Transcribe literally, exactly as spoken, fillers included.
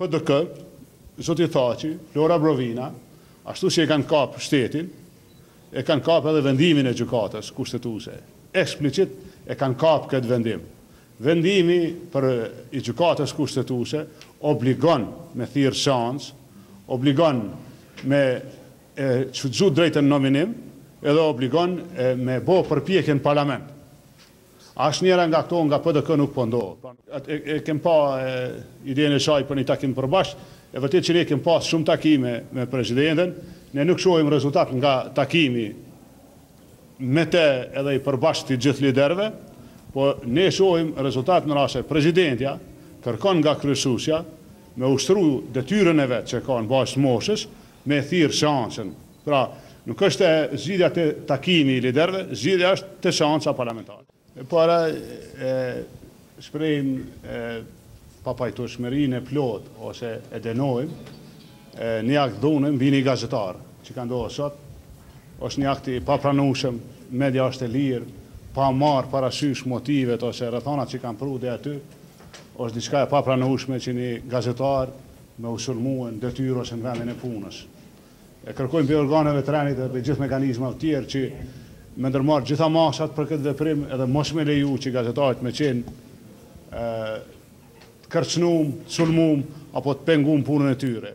Për dë kë, Zoti Thaçi, Flora Brovina, ashtu që e kanë kapë shtetin, e kanë kapë edhe vendimin e gjykatës kushtetuese. Eksplicit e kanë kapë këtë vendim. Vendimi për i gjykatës kushtetuese obligon me thirrë seancë, obligon me çuxhu drejtën nominim, edhe obligon e, me bo përpjekje në parlament. Asnjëra nga këto nga P D K nuk po ndodh. E, e kem pa idenë e saj për një takim përbash, e vërtet që ne kem pas shumë takime me presidentën, ne nuk shohim rezultat nga takimi me te edhe i përbash të gjithë liderëve, po ne shohim rezultat në rase presidentja kërkon nga kryesuesja me ushtru detyrën e vet që ka në bazë moshës, me thirr seancën. Pra, nuk është zgjidhja te takimi i liderëve, zgjidhja është te seanca parlamentare. Para e, shprejmë e, papajtoshmërinë e plot ose e denojmë e, një akt dhune mbi një gazetar që ka ndodhur sot. Është një akt i papranueshëm, media është e lirë, pa marrë parasysh motivet ose rrethanat që kanë prurë deri aty. Është diçka e papranueshme që një gazetar me u sulmuën detyrë ose në vendin e punës. E kërkojmë për organeve të renit dhe për gjithë mekanizmat tjerë që me ndërmarrë gjitha masat për këtë veprim edhe mos me leju që gazetarët me qenë të kërcënum, të sulmum, apo të pengum punën e tyre.